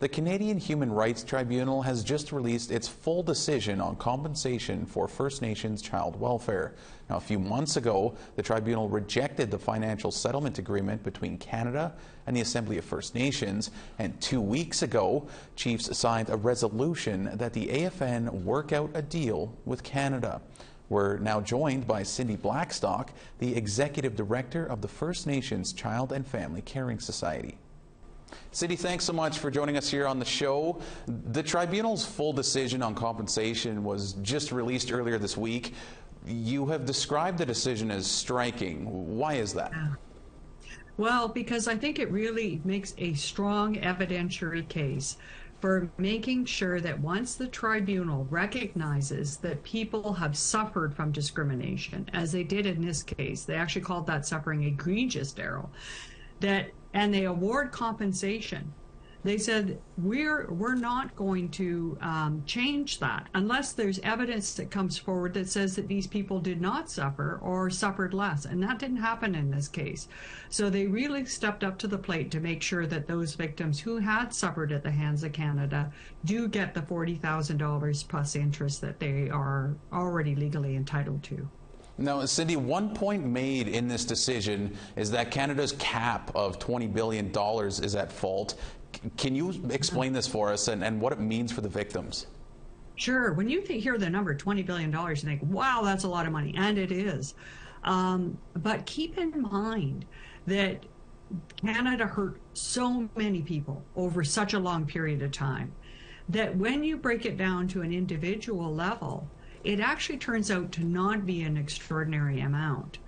The Canadian Human Rights Tribunal has just released its full decision on compensation for First Nations child welfare. Now, a few months ago, the tribunal rejected the financial settlement agreement between Canada and the Assembly of First Nations, and 2 weeks ago, chiefs signed a resolution that the AFN work out a deal with Canada. We're now joined by Cindy Blackstock, the Executive Director of the First Nations Child and Family Caring Society. Cindy, thanks so much for joining us here on the show. The tribunal's full decision on compensation was just released earlier this week. You have described the decision as striking. Why is that? Well, because I think it really makes a strong evidentiary case for making sure that once the tribunal recognizes that people have suffered from discrimination, as they did in this case, they actually called that suffering egregious, Darryl, that, and they award compensation. They said, we're not going to change that unless there's evidence that comes forward that says that these people did not suffer or suffered less. And that didn't happen in this case. So they really stepped up to the plate to make sure that those victims who had suffered at the hands of Canada do get the $40,000 plus interest that they are already legally entitled to. Now, Cindy, one point made in this decision is that Canada's cap of $20 billion is at fault. Can you explain this for us and what it means for the victims? Sure. When you hear the number $20 billion, you think, wow, that's a lot of money. And it is. But keep in mind that Canada hurt so many people over such a long period of time that when you break it down to an individual level, it actually turns out to not be an extraordinary amount.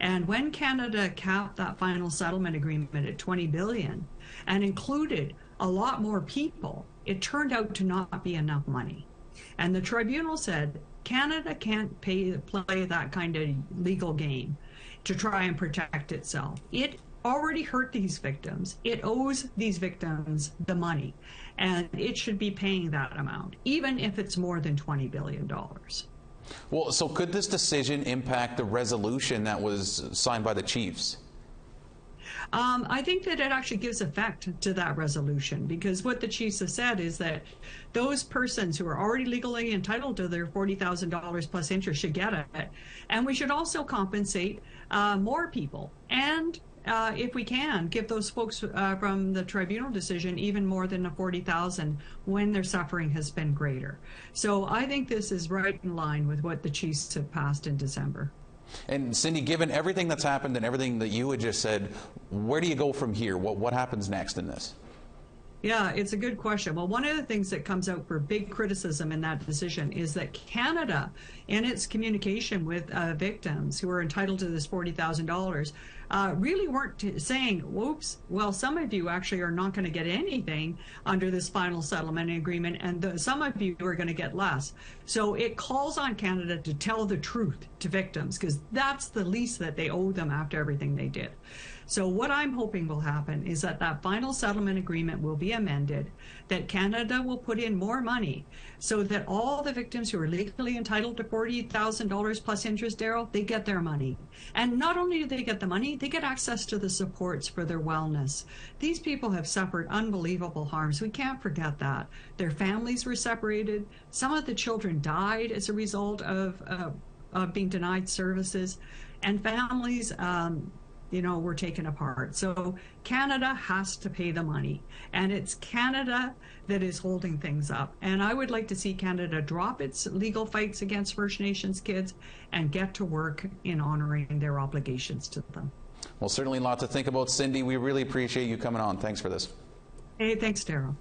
And when Canada capped that final settlement agreement at $20 billion and included a lot more people, it turned out to not be enough money. And the tribunal said, Canada can't play that kind of legal game to try and protect itself. It already hurt these victims. It owes these victims the money, and it should be paying that amount, even if it's more than $20 billion. Well, so could this decision impact the resolution that was signed by the chiefs? I think that it actually gives effect to that resolution, because what the chiefs have said is that those persons who are already legally entitled to their $40,000 plus interest should get it. And we should also compensate more people. And if we can, give those folks from the tribunal decision even more than the $40,000 when their suffering has been greater. So I think this is right in line with what the chiefs have passed in December. And Cindy, given everything that's happened and everything that you had just said, where do you go from here? What happens next in this? Yeah, it's a good question. Well, one of the things that comes out for big criticism in that decision is that Canada, in its communication with victims who are entitled to this $40,000, really weren't saying, whoops, well, some of you actually are not going to get anything under this final settlement agreement, and some of you are going to get less. So it calls on Canada to tell the truth to victims, because that's the least that they owe them after everything they did. So what I'm hoping will happen is that that final settlement agreement will be amended, that Canada will put in more money so that all the victims who are legally entitled to $40,000 plus interest, Darryl, they get their money. And not only do they get the money, they get access to the supports for their wellness. These people have suffered unbelievable harms. We can't forget that. Their families were separated. Some of the children died as a result of being denied services, and families, you know, we're taken apart. So Canada has to pay the money, and it's Canada that is holding things up. And I would like to see Canada drop its legal fights against First Nations kids and get to work in honoring their obligations to them. Well, certainly a lot to think about, Cindy. We really appreciate you coming on. Thanks for this. Hey, thanks, Darryl.